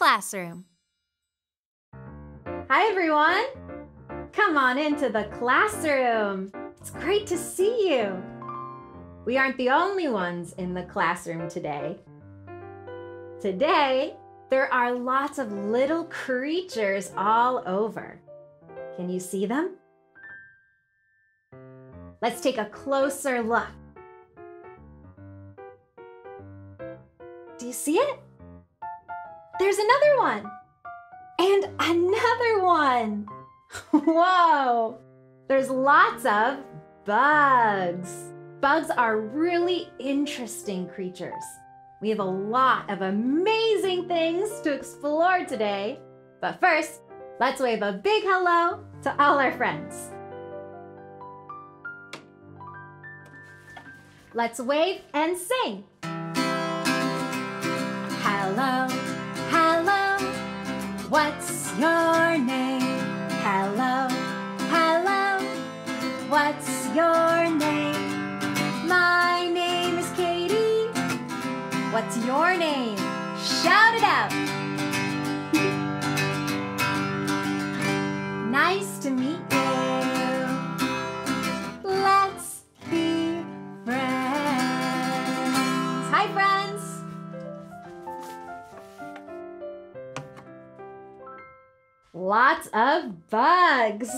Classroom. Hi everyone! Come on into the classroom. It's great to see you. We aren't the only ones in the classroom today. Today, there are lots of little creatures all over. Can you see them? Let's take a closer look. Do you see it? There's another one! And another one! Whoa! There's lots of bugs. Bugs are really interesting creatures. We have a lot of amazing things to explore today. But first, let's wave a big hello to all our friends. Let's wave and sing. Hello, hello, what's your name? Hello, hello, what's your name? My name is Katie. What's your name? Shout it out. Nice to meet you. Let's be friends. Hi, friends. Lots of bugs.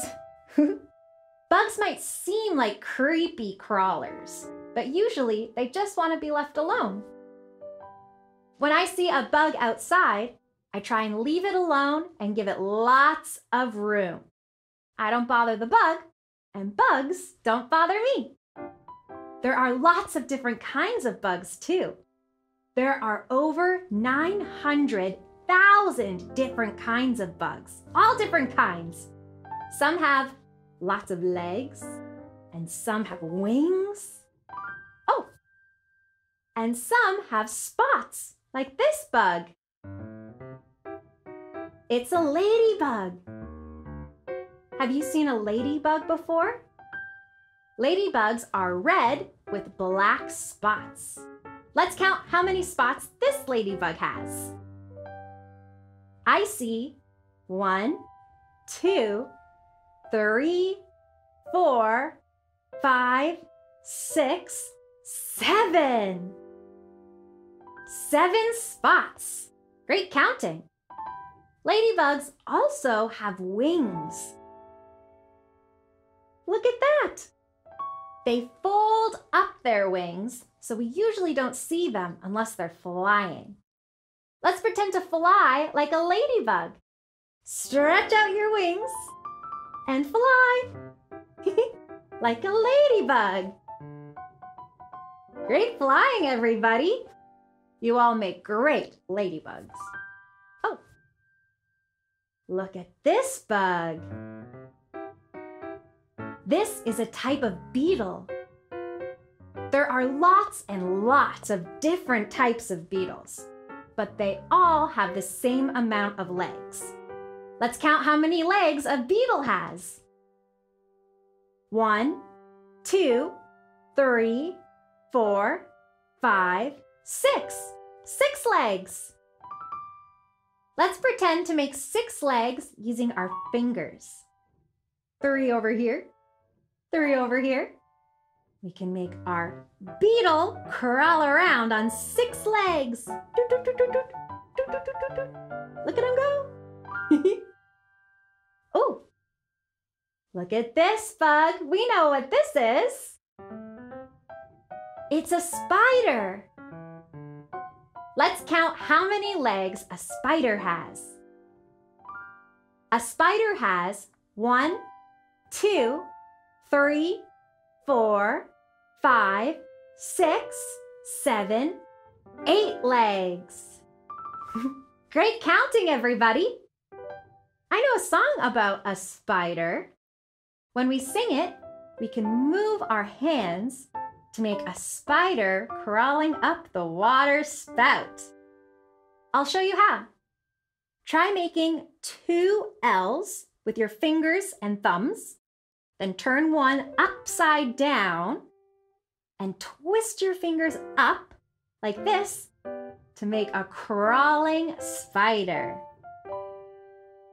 Bugs might seem like creepy crawlers, but usually they just want to be left alone. When I see a bug outside, I try and leave it alone and give it lots of room. I don't bother the bug, and bugs don't bother me. There are lots of different kinds of bugs too. There are over 900,000 different kinds of bugs, all different kinds. Some have lots of legs, and some have wings. Oh, and some have spots, like this bug. It's a ladybug. Have you seen a ladybug before? Ladybugs are red with black spots. Let's count how many spots this ladybug has. I see 1, 2, 3, 4, 5, 6, 7. 7 spots. Great counting. Ladybugs also have wings. Look at that. They fold up their wings, so we usually don't see them unless they're flying. Let's pretend to fly like a ladybug. Stretch out your wings and fly like a ladybug. Great flying, everybody. You all make great ladybugs. Oh, look at this bug. This is a type of beetle. There are lots and lots of different types of beetles, but they all have the same amount of legs. Let's count how many legs a beetle has. 1, 2, 3, 4, 5, 6. 6 legs. Let's pretend to make 6 legs using our fingers. 3 over here, 3 over here. We can make our beetle crawl around on 6 legs. Look at him go. Oh, look at this bug. We know what this is. It's a spider. Let's count how many legs a spider has. A spider has 1, 2, 3, 4, 5, 6, 7, 8 legs. Great counting, everybody. I know a song about a spider. When we sing it, we can move our hands to make a spider crawling up the water spout. I'll show you how. Try making 2 L's with your fingers and thumbs, then turn one upside down and twist your fingers up like this to make a crawling spider.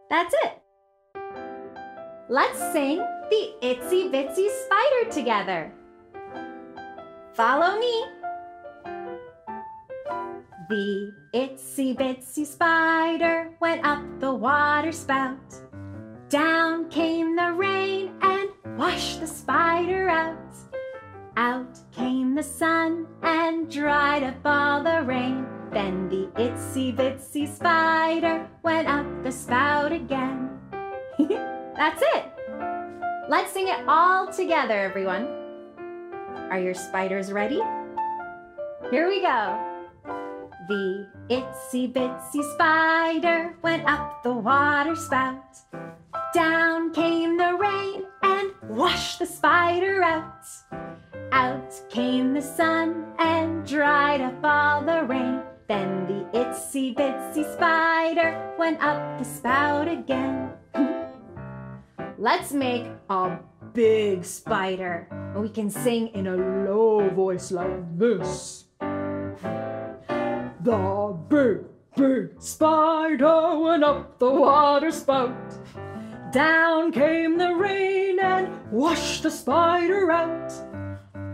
That's it. Let's sing the Itsy Bitsy Spider together. Follow me. The itsy bitsy spider went up the water spout. Down came the rain and washed the spider out. Out came the sun and dried up all the rain. Then the itsy bitsy spider went up the spout again. That's it! Let's sing it all together, everyone. Are your spiders ready? Here we go. The itsy bitsy spider went up the water spout. Down came the rain and washed the spider out. Out came the sun and dried up all the rain. Then the itsy bitsy spider went up the spout again. Let's make a big spider, and we can sing in a low voice like this. The big, big spider went up the water spout. Down came the rain and washed the spider out.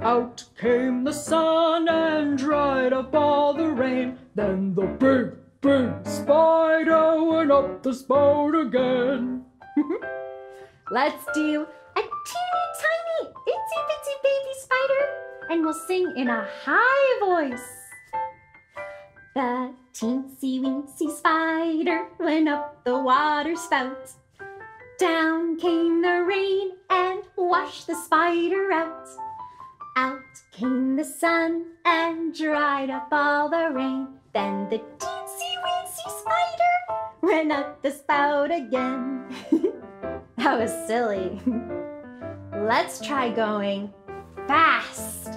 Out came the sun and dried up all the rain. Then the big, big spider went up the spout again. Let's do a teeny tiny itsy bitsy baby spider, and we'll sing in a high voice. The teensy weensy spider went up the water spout. Down came the rain and washed the spider out. Out came the sun and dried up all the rain. Then the teensy weensy spider went up the spout again. That was silly. Let's try going fast.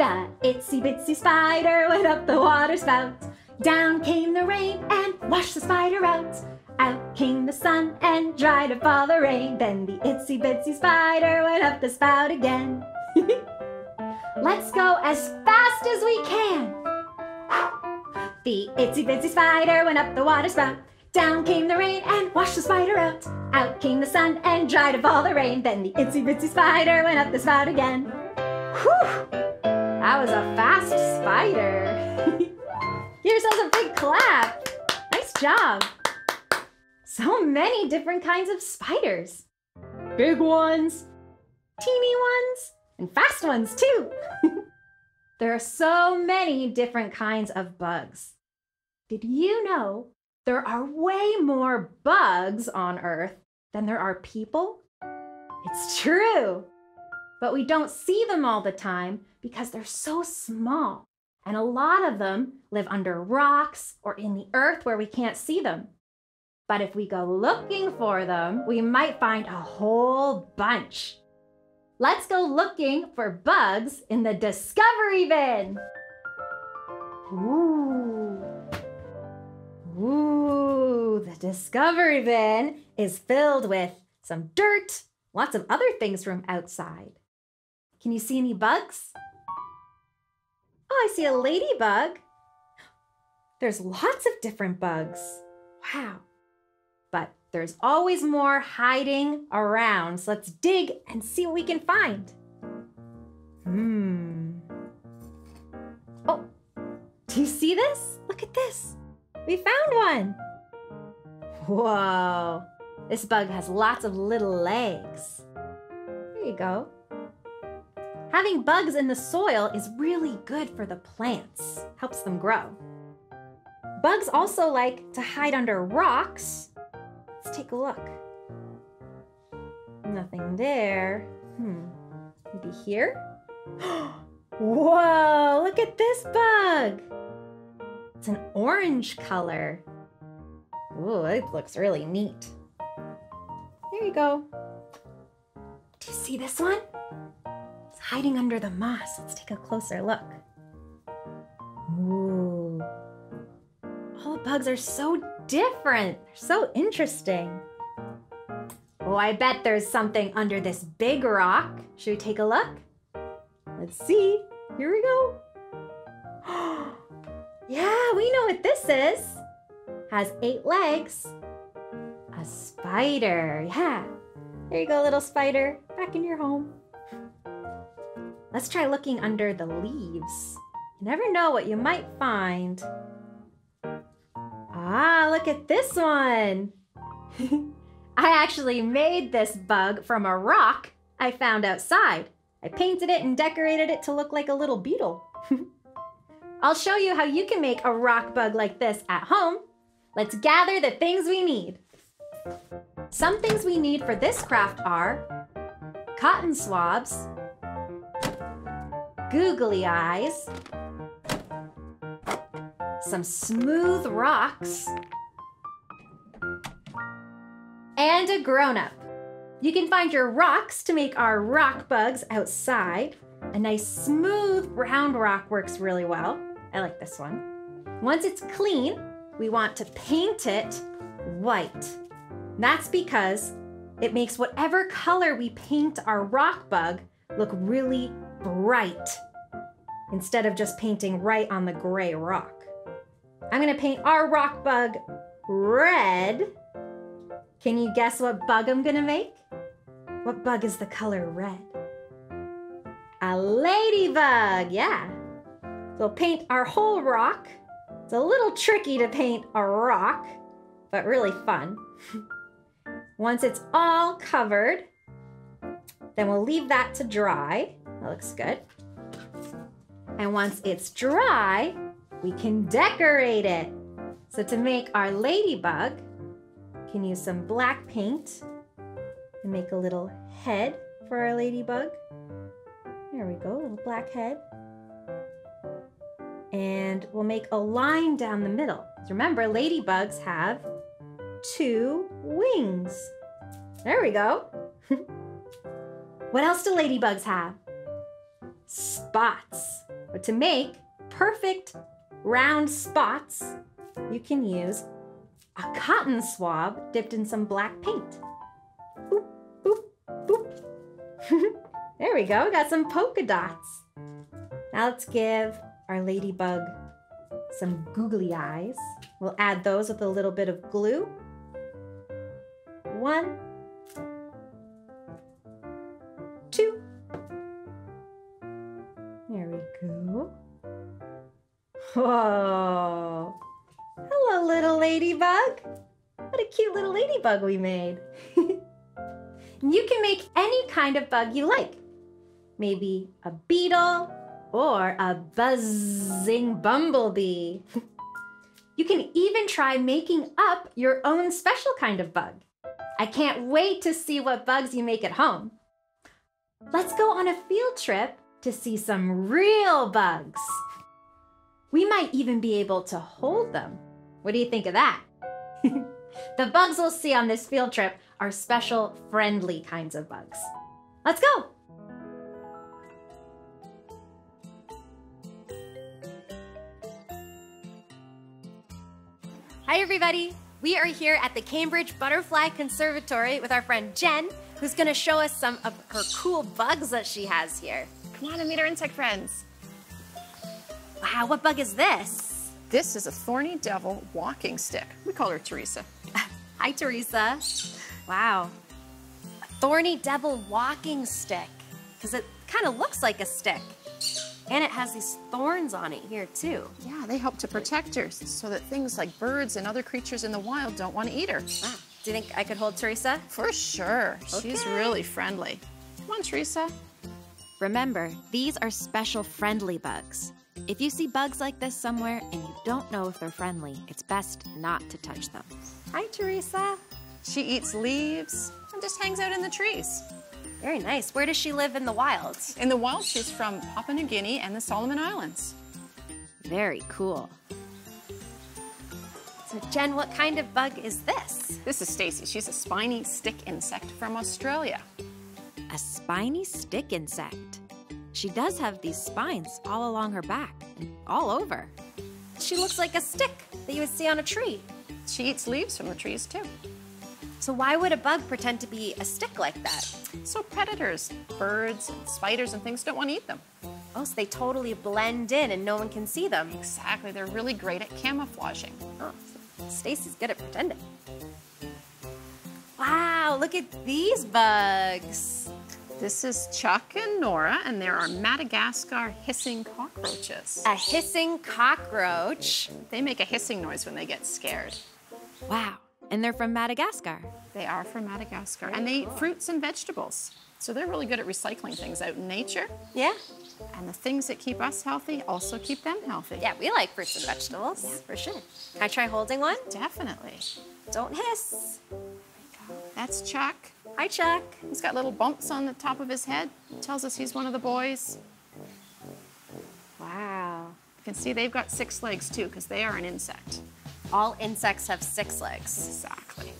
The itsy bitsy spider went up the water spout. Down came the rain and washed the spider out. Out came the sun and dried up all the rain. Then the itsy bitsy spider went up the spout again. Let's go as fast as we can. The itsy bitsy spider went up the water spout. Down came the rain and washed the spider out. Out came the sun and dried up all the rain. Then the itsy bitsy spider went up the spout again. Whew! That was a fast spider. Give yourselves a big clap. Nice job. So many different kinds of spiders. Big ones, teeny ones, and fast ones too. There are so many different kinds of bugs. Did you know there are way more bugs on Earth than there are people? It's true. But we don't see them all the time because they're so small, and a lot of them live under rocks or in the earth where we can't see them. But if we go looking for them, we might find a whole bunch. Let's go looking for bugs in the Discovery Bin. Ooh, the Discovery Bin is filled with some dirt, lots of other things from outside. Can you see any bugs? Oh, I see a ladybug. There's lots of different bugs. Wow. But there's always more hiding around, so let's dig and see what we can find. Oh, do you see this? Look at this. We found one. Whoa. This bug has lots of little legs. There you go. Having bugs in the soil is really good for the plants. Helps them grow. Bugs also like to hide under rocks. Let's take a look. Nothing there. Maybe here? Whoa, look at this bug. It's an orange color. Ooh, it looks really neat. There you go. Do you see this one? Hiding under the moss. Let's take a closer look. Ooh. All the bugs are so different. They're so interesting. Oh, I bet there's something under this big rock. Should we take a look? Let's see. Here we go. Yeah, we know what this is. Has 8 legs. A spider. Yeah. There you go, little spider. Back in your home. Let's try looking under the leaves. You never know what you might find. Ah, look at this one. I actually made this bug from a rock I found outside. I painted it and decorated it to look like a little beetle. I'll show you how you can make a rock bug like this at home. Let's gather the things we need. Some things we need for this craft are cotton swabs, googly eyes, some smooth rocks, and a grown-up. You can find your rocks to make our rock bugs outside. A nice smooth round rock works really well. I like this one. Once it's clean, we want to paint it white. That's because it makes whatever color we paint our rock bug look really bright, instead of just painting right on the gray rock. I'm gonna paint our rock bug red. Can you guess what bug I'm gonna make? What bug is the color red? A ladybug, yeah. We'll paint our whole rock. It's a little tricky to paint a rock, but really fun. Once it's all covered, then we'll leave that to dry. That looks good. And once it's dry, we can decorate it. So to make our ladybug, we can use some black paint and make a little head for our ladybug. There we go, a little black head. And we'll make a line down the middle. Remember, ladybugs have 2 wings. There we go. What else do ladybugs have? Spots. But to make perfect round spots, you can use a cotton swab dipped in some black paint. Boop, boop, boop. There we go, we got some polka dots. Now let's give our ladybug some googly eyes. We'll add those with a little bit of glue. 1, 2. There we go. Whoa. Hello, little ladybug. What a cute little ladybug we made. You can make any kind of bug you like. Maybe a beetle or a buzzing bumblebee. You can even try making up your own special kind of bug. I can't wait to see what bugs you make at home. Let's go on a field trip to see some real bugs. We might even be able to hold them. What do you think of that? The bugs we'll see on this field trip are special, friendly kinds of bugs. Let's go. Hi everybody, we are here at the Cambridge Butterfly Conservatory with our friend Jen, who's gonna show us some of her cool bugs that she has here. Come on and meet our insect friends. Wow, what bug is this? This is a thorny devil walking stick. We call her Teresa. Hi Teresa. Wow, a thorny devil walking stick, because it kind of looks like a stick. And it has these thorns on it here too. Yeah, they help to protect her so that things like birds and other creatures in the wild don't want to eat her. Wow. Do you think I could hold Teresa? For sure. Okay. She's really friendly. Come on, Teresa. Remember, these are special friendly bugs. If you see bugs like this somewhere and you don't know if they're friendly, it's best not to touch them. Hi, Teresa. She eats leaves and just hangs out in the trees. Very nice. Where does she live in the wild? In the wild, she's from Papua New Guinea and the Solomon Islands. Very cool. So Jen, what kind of bug is this? This is Stacy. She's a spiny stick insect from Australia. A spiny stick insect. She does have these spines all along her back and all over. She looks like a stick that you would see on a tree. She eats leaves from the trees too. So why would a bug pretend to be a stick like that? So predators, birds and spiders and things don't want to eat them. Oh, so they totally blend in and no one can see them. Exactly, they're really great at camouflaging. Oh, Stacy's good at pretending. Wow, look at these bugs. This is Chuck and Nora, and there are Madagascar hissing cockroaches. A hissing cockroach? They make a hissing noise when they get scared. Wow, and they're from Madagascar. They are from Madagascar, and they eat fruits and vegetables. So they're really good at recycling things out in nature. Yeah. And the things that keep us healthy also keep them healthy. Yeah, we like fruits and vegetables. Yeah, for sure. Can I try holding one? Definitely. Don't hiss. That's Chuck. Hi, Chuck. He's got little bumps on the top of his head. It tells us he's one of the boys. Wow. You can see they've got 6 legs, too, because they are an insect. All insects have 6 legs. Exactly.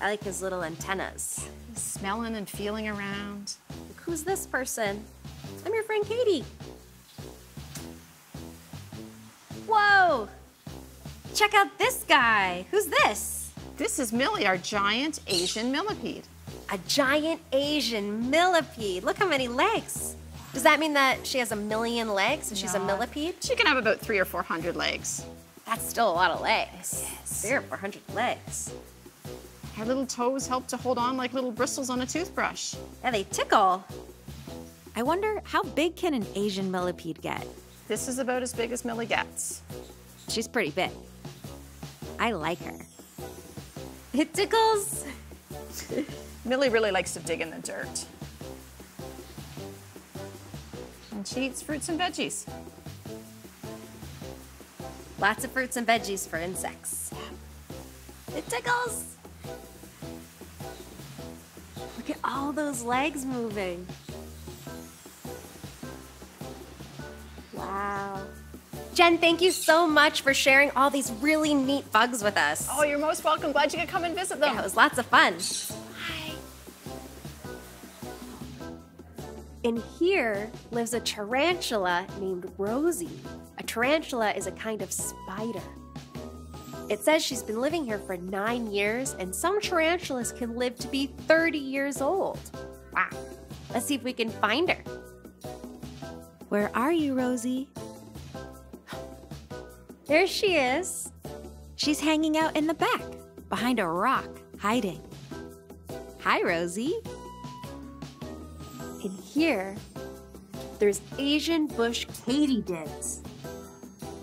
I like his little antennas. He's smelling and feeling around. Look, who's this person? I'm your friend Caity. Whoa! Check out this guy. Who's this? This is Millie, our giant Asian millipede. A giant Asian millipede. Look how many legs. Does that mean that she has 1 million legs and she's a millipede? She can have about 300 or 400 legs. That's still a lot of legs. Yes. 300 or 400 legs. Her little toes help to hold on like little bristles on a toothbrush. Yeah, they tickle. I wonder, how big can an Asian millipede get? This is about as big as Millie gets. She's pretty big. I like her. It tickles. Millie really likes to dig in the dirt. And she eats fruits and veggies. Lots of fruits and veggies for insects. It tickles. Look at all those legs moving. Wow. Jen, thank you so much for sharing all these really neat bugs with us. Oh, you're most welcome. Glad you could come and visit them. Yeah, it was lots of fun. Hi. In here lives a tarantula named Rosie. A tarantula is a kind of spider. It says she's been living here for 9 years, and some tarantulas can live to be 30 years old. Wow. Let's see if we can find her. Where are you, Rosie? There she is. She's hanging out in the back, behind a rock, hiding. Hi, Rosie. In here, there's Asian bush katydids.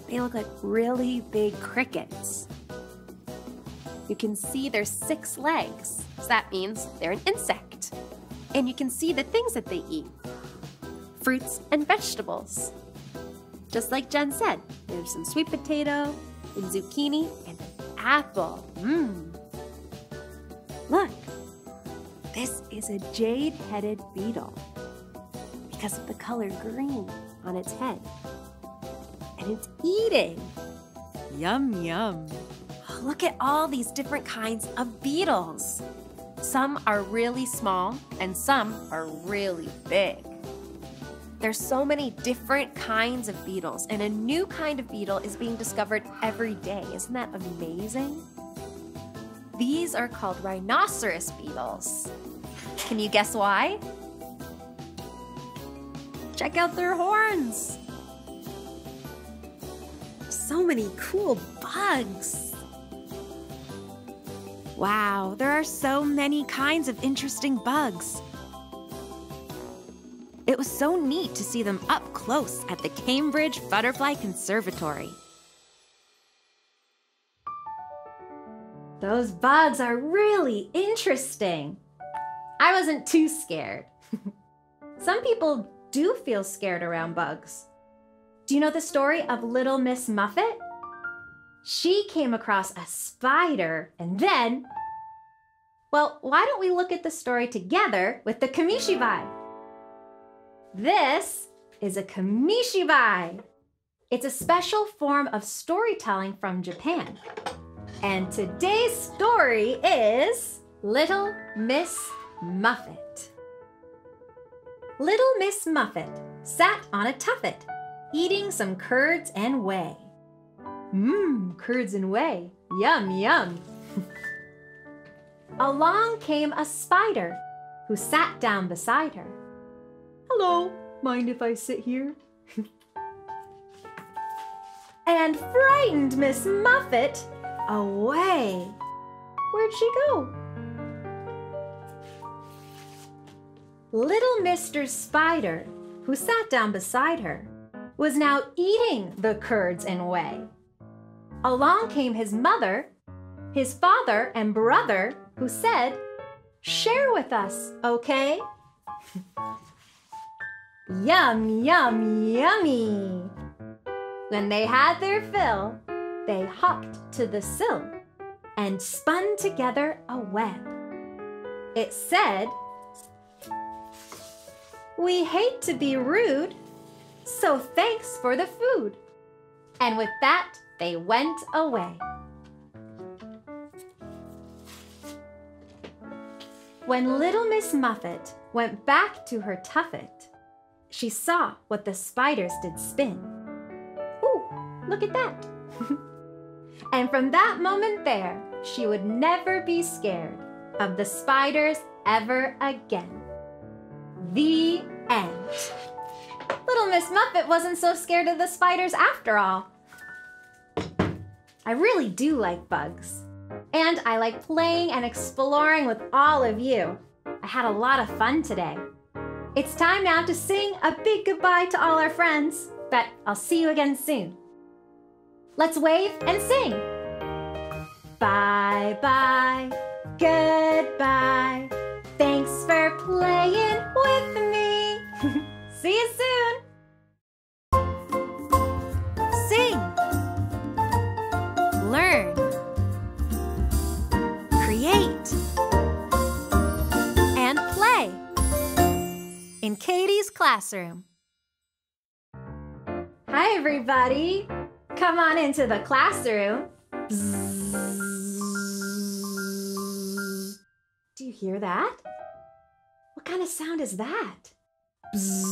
They look like really big crickets. You can see their 6 legs, so that means they're an insect. And you can see the things that they eat, fruits and vegetables. Just like Jen said, there's some sweet potato, and zucchini, and an apple. Mmm. Look, this is a jade-headed beetle because of the color green on its head. And it's eating. Yum, yum. Oh, look at all these different kinds of beetles. Some are really small, and some are really big. There's so many different kinds of beetles, and a new kind of beetle is being discovered every day. Isn't that amazing? These are called rhinoceros beetles. Can you guess why? Check out their horns. So many cool bugs. Wow, there are so many kinds of interesting bugs. It was so neat to see them up close at the Cambridge Butterfly Conservatory. Those bugs are really interesting. I wasn't too scared. Some people do feel scared around bugs. Do you know the story of Little Miss Muffet? She came across a spider and then... Well, why don't we look at the story together with the Kamishibai? This is a Kamishibai. It's a special form of storytelling from Japan. And today's story is Little Miss Muffet. Little Miss Muffet sat on a tuffet, eating some curds and whey. Mmm, curds and whey, yum, yum. Along came a spider who sat down beside her. Hello, Mind if I sit here? And frightened Miss Muffet away. Where'd she go? Little Mr. Spider, who sat down beside her, was now eating the curds and whey. Along came his mother, his father, and brother, who said, "Share with us, okay?" Yum, yum, yummy! When they had their fill, they hopped to the sill and spun together a web. It said, "We hate to be rude, so thanks for the food." And with that, they went away. When little Miss Muffet went back to her tuffet, she saw what the spiders did spin. Ooh, look at that! And from that moment there, she would never be scared of the spiders ever again. The end. Little Miss Muffet wasn't so scared of the spiders after all. I really do like bugs. And I like playing and exploring with all of you. I had a lot of fun today. It's time now to sing a big goodbye to all our friends, but I'll see you again soon. Let's wave and sing. Bye-bye, goodbye. Thanks for playing with me. See you soon. Sing. Learn. Create. And play. In Caitie's classroom. Hi, everybody. Come on into the classroom. Bzzz. Do you hear that? What kind of sound is that? Bzzz.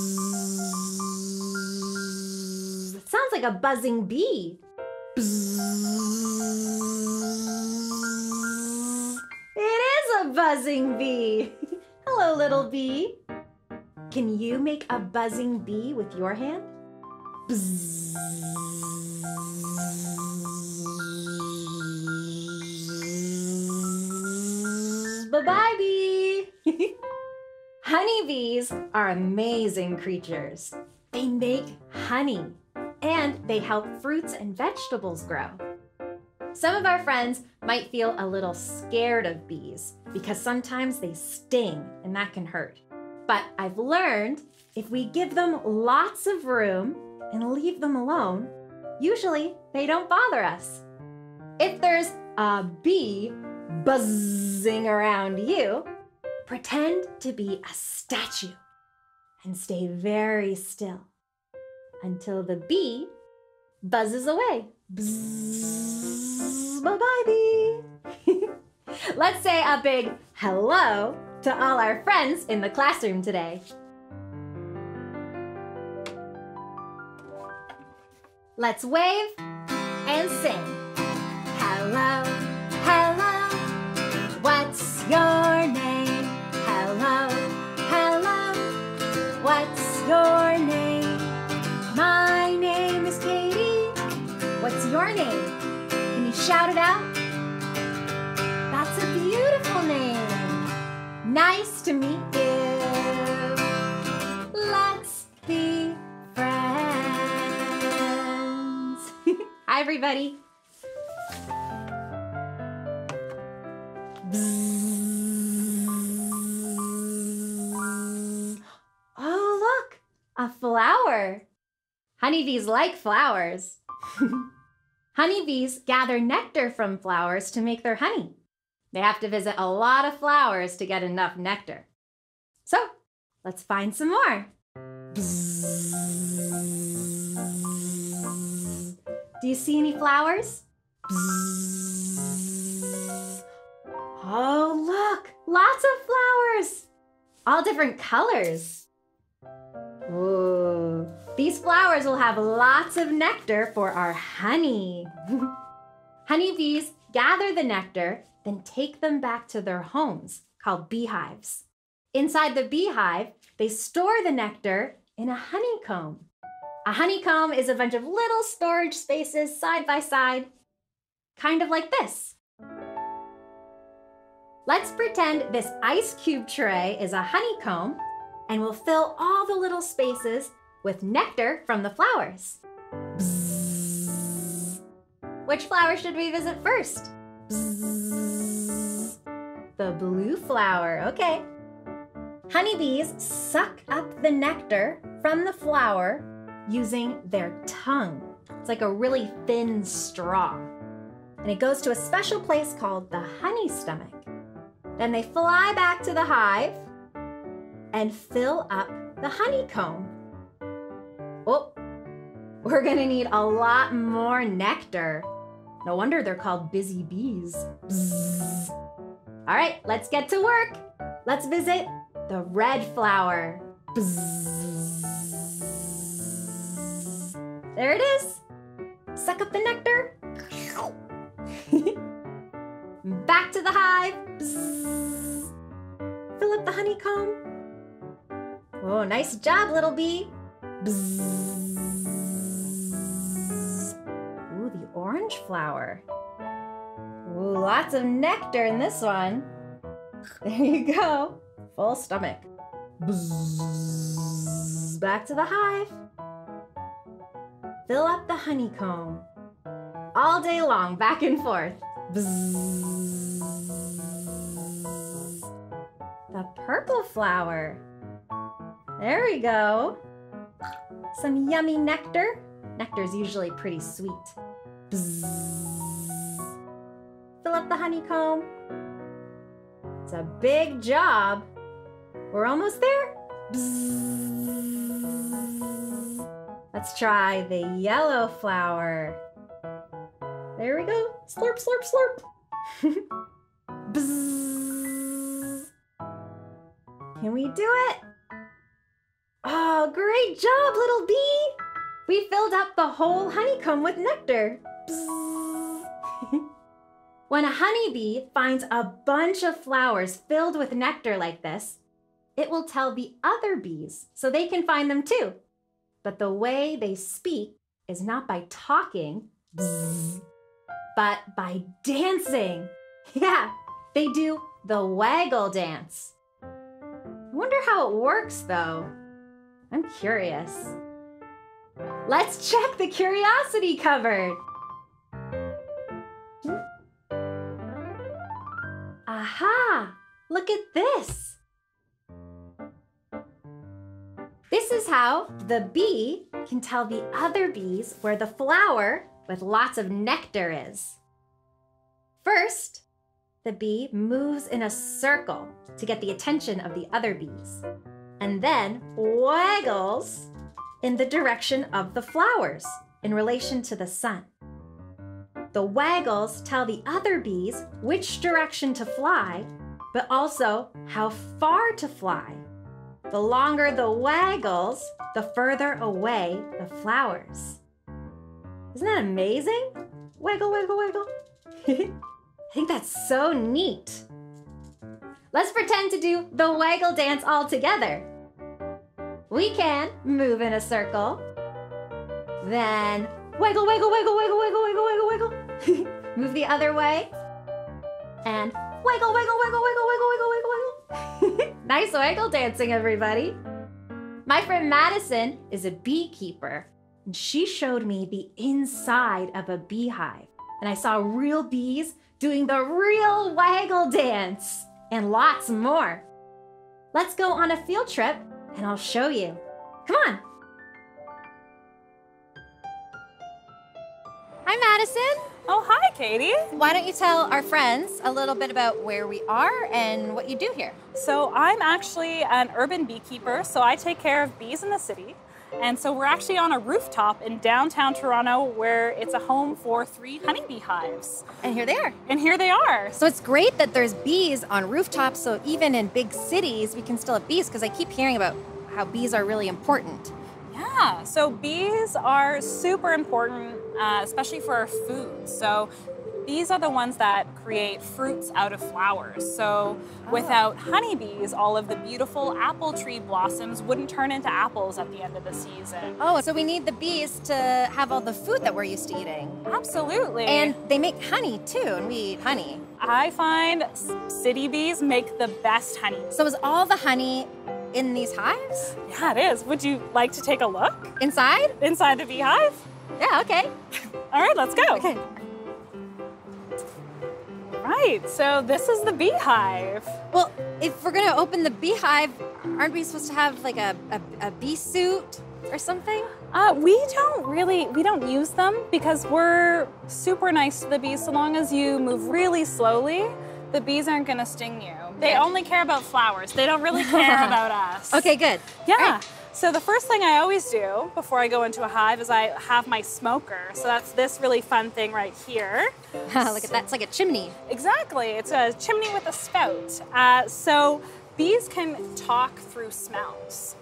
It sounds like a buzzing bee. Bzzz. It is a buzzing bee. Hello, little bee. Can you make a buzzing bee with your hand? Bzzz. Bye-bye, bee! Honeybees are amazing creatures. They make honey, and they help fruits and vegetables grow. Some of our friends might feel a little scared of bees because sometimes they sting, and that can hurt. But I've learned if we give them lots of room and leave them alone, usually they don't bother us. If there's a bee buzzing around you, pretend to be a statue and stay very still until the bee buzzes away. Bzzz, bye-bye, bee. Let's say a big hello to all our friends in the classroom today. Let's wave and sing. Hello, hello. What's your name? Hello, hello. What's your name? My name is Caity. What's your name? Can you shout it out? That's a beautiful name. Nice to meet you. Let's be friends. Hi, everybody. Oh, look, a flower. Honeybees like flowers. Honeybees gather nectar from flowers to make their honey. They have to visit a lot of flowers to get enough nectar. So, let's find some more. Do you see any flowers? Oh, look, lots of flowers, all different colors. Ooh, these flowers will have lots of nectar for our honey. Honeybees gather the nectar, then take them back to their homes, called beehives. Inside the beehive, they store the nectar in a honeycomb. A honeycomb is a bunch of little storage spaces side by side, kind of like this. Let's pretend this ice cube tray is a honeycomb, and we'll fill all the little spaces with nectar from the flowers. Bzzz. Which flower should we visit first? Bzzz. The blue flower, okay. Honeybees suck up the nectar from the flower using their tongue. It's like a really thin straw. And it goes to a special place called the honey stomach. Then they fly back to the hive and fill up the honeycomb. Oh, we're gonna need a lot more nectar. No wonder they're called busy bees. Bzzz. All right, let's get to work. Let's visit the red flower. Bzzz. There it is. Suck up the nectar. Back to the hive. Bzzz. Fill up the honeycomb. Oh, nice job, little bee. Bzzz. Ooh, the orange flower. Ooh, lots of nectar in this one. There you go. Full stomach. Bzzz. Back to the hive. Fill up the honeycomb. All day long, back and forth. Bzzz. The purple flower. There we go. Some yummy nectar. Nectar is usually pretty sweet. Bzzz. Fill up the honeycomb. It's a big job. We're almost there. Bzzz. Let's try the yellow flower. There we go. Slurp, slurp, slurp. Bzzz. Can we do it? Oh, great job, little bee. We filled up the whole honeycomb with nectar. Bzzz. When a honeybee finds a bunch of flowers filled with nectar like this, it will tell the other bees so they can find them too. But the way they speak is not by talking, bzzz, but by dancing. Yeah, they do the waggle dance. I wonder how it works though. I'm curious. Let's check the curiosity cupboard. Aha! Look at this. This is how the bee can tell the other bees where the flower with lots of nectar is. First, the bee moves in a circle to get the attention of the other bees, and then waggles in the direction of the flowers in relation to the sun. The waggles tell the other bees which direction to fly, but also how far to fly. The longer the waggles, the further away the flowers. Isn't that amazing? Waggle, waggle, waggle. I think that's so neat. Let's pretend to do the waggle dance all together. We can move in a circle, then wiggle, wiggle, wiggle, wiggle, wiggle, wiggle, wiggle, wiggle. Move the other way, and wiggle, wiggle, wiggle, wiggle, wiggle, wiggle, wiggle, wiggle. Nice wiggle dancing, everybody. My friend Madison is a beekeeper, and she showed me the inside of a beehive, and I saw real bees doing the real waggle dance, and lots more. Let's go on a field trip, and I'll show you. Come on. Hi, Madison. Oh, hi, Katie. Why don't you tell our friends a little bit about where we are and what you do here? So I'm actually an urban beekeeper, so I take care of bees in the city. And so we're actually on a rooftop in downtown Toronto where it's a home for 3 honeybee hives. And here they are. And here they are. So it's great that there's bees on rooftops, so even in big cities, we can still have bees, because I keep hearing about how bees are really important. Yeah, so bees are super important, especially for our food. So These are the ones that create fruits out of flowers. So without honeybees, all of the beautiful apple tree blossoms wouldn't turn into apples at the end of the season. Oh, so we need the bees to have all the food that we're used to eating. Absolutely. And they make honey too, and we eat honey. I find city bees make the best honey. So is all the honey in these hives? Yeah, it is. Would you like to take a look? Inside? Inside the beehive? Yeah, okay. All right, let's go. Okay. Right, so this is the beehive. Well, if we're gonna open the beehive, aren't we supposed to have like a bee suit or something? We don't use them because we're super nice to the bees. So long as you move really slowly, the bees aren't gonna sting you. They only care about flowers. They don't really care about us. Okay, good. Yeah. So the first thing I always do before I go into a hive is I have my smoker. So that's this really fun thing right here. Look at that, it's like a chimney. Exactly, it's a chimney with a spout. So bees can talk through smells.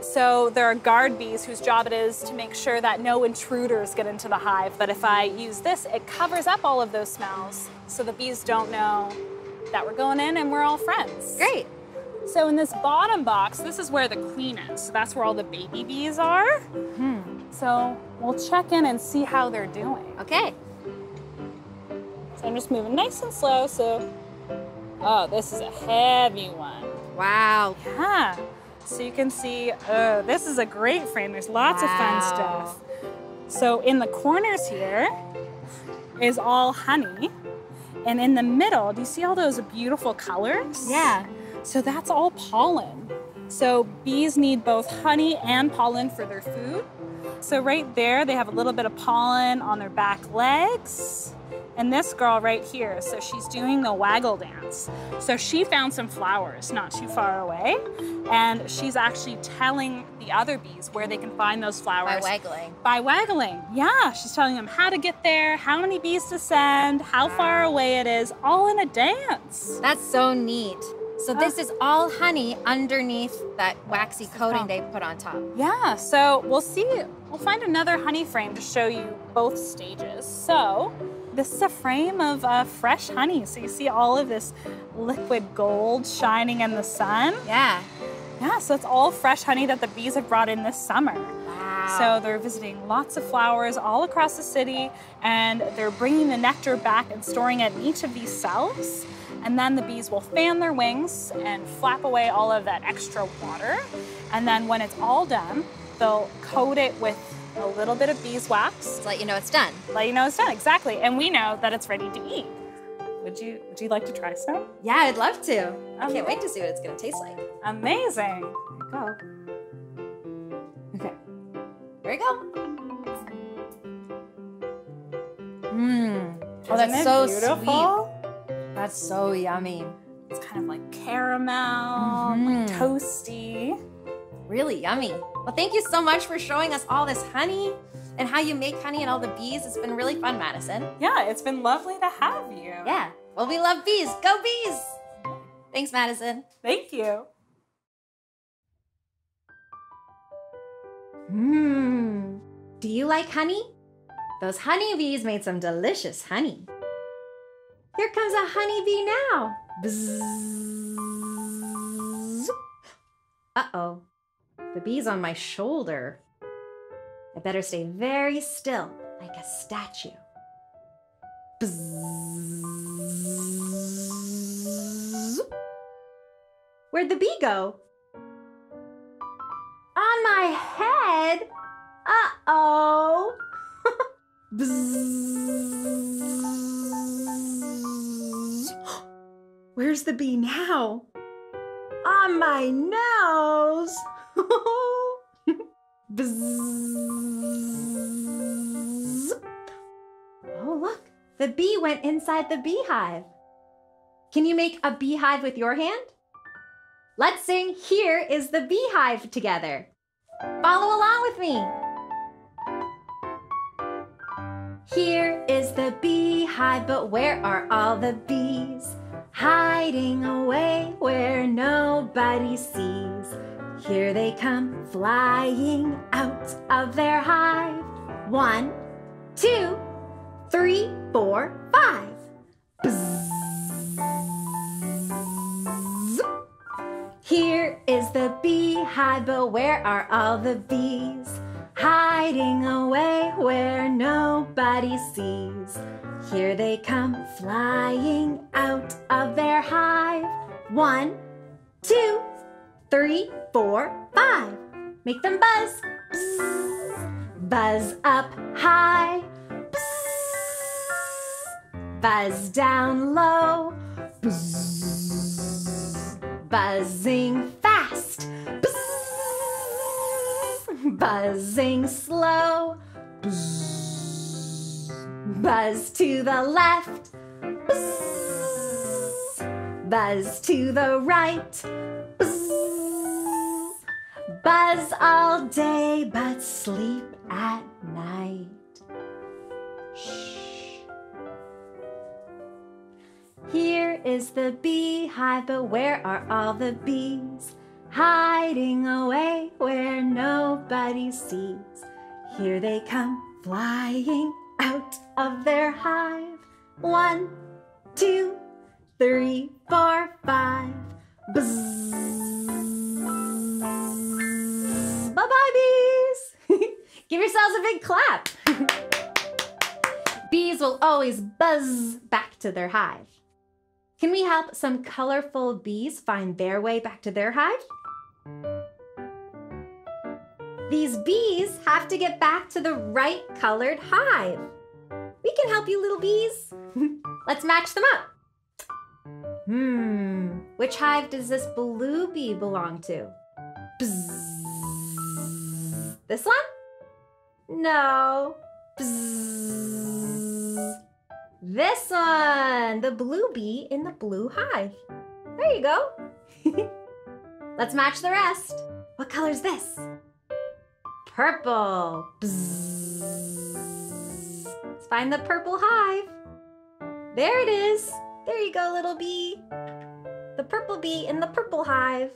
So there are guard bees whose job it is to make sure that no intruders get into the hive. But if I use this, it covers up all of those smells so the bees don't know that we're going in and we're all friends. Great. So in this bottom box, this is where the queen is. So that's where all the baby bees are. So we'll check in and see how they're doing. Okay. So I'm just moving nice and slow, so. Oh, this is a heavy one. Wow. Yeah. So you can see, this is a great frame. There's lots of fun stuff. So in the corners here is all honey. And in the middle, do you see all those beautiful colors? Yeah. So that's all pollen. So bees need both honey and pollen for their food. So right there, they have a little bit of pollen on their back legs. And this girl right here, so she's doing the waggle dance. So she found some flowers not too far away. And she's actually telling the other bees where they can find those flowers. By waggling. By waggling, yeah. She's telling them how to get there, how many bees to send, how far away it is, all in a dance. That's so neat. So this is all honey underneath that waxy coating they put on top. Yeah, so we'll see, we'll find another honey frame to show you both stages. So this is a frame of fresh honey. So you see all of this liquid gold shining in the sun. Yeah. Yeah, so it's all fresh honey that the bees have brought in this summer. Wow. So they're visiting lots of flowers all across the city, and they're bringing the nectar back and storing it in each of these cells. And then the bees will fan their wings and flap away all of that extra water. And then when it's all done, they'll coat it with a little bit of beeswax. To let you know it's done. Let you know it's done, exactly. And we know that it's ready to eat. Would you like to try some? Yeah, I'd love to. I can't wait to see what it's gonna taste like. Amazing. There you go. Okay. Here we go. Mmm. Oh, that's so beautiful. Sweet. That's so yummy. It's kind of like caramel, like toasty. Really yummy. Well, thank you so much for showing us all this honey and how you make honey and all the bees. It's been really fun, Madison. Yeah, it's been lovely to have you. Yeah, well, we love bees. Go bees! Thanks, Madison. Thank you. Mmm. Do you like honey? Those honeybees made some delicious honey. Here comes a honeybee now. Bzzz. Uh-oh, the bee's on my shoulder. I better stay very still, like a statue. Bzzz. Where'd the bee go? On my head? Uh-oh. Bzzz. Where's the bee now? On my nose! Bzzz. Oh look, the bee went inside the beehive. Can you make a beehive with your hand? Let's sing Here is the Beehive together. Follow along with me. Here is the beehive, but where are all the bees? Hiding away where nobody sees. Here they come flying out of their hive. 1, 2, 3, 4, 5. Bzz. Here is the beehive, but where are all the bees? Hiding away where nobody sees. Here they come flying out of their hive. 1, 2, 3, 4, 5. Make them buzz. Bzz. Buzz up high. Bzz. Buzz down low. Bzz. Buzzing fast. Bzz. Buzzing slow. Bzz. Buzz to the left. Bzz. Buzz to the right. Buzz all day, but sleep at night. Shh. Here is the beehive, but where are all the bees? Hiding away where nobody sees. Here they come flying out of their hive. 1, 2, 3, 4, 5. Buzz. Bye-bye, bees! Give yourselves a big clap! Bees will always buzz back to their hive. Can we help some colorful bees find their way back to their hive? These bees have to get back to the right colored hive. We can help you, little bees. Let's match them up. Which hive does this blue bee belong to? Bzz. This one? No. Bzzz. This one, the blue bee in the blue hive. There you go. Let's match the rest. What color is this? Purple. Bzzz. Let's find the purple hive. There it is. There you go, little bee. The purple bee in the purple hive.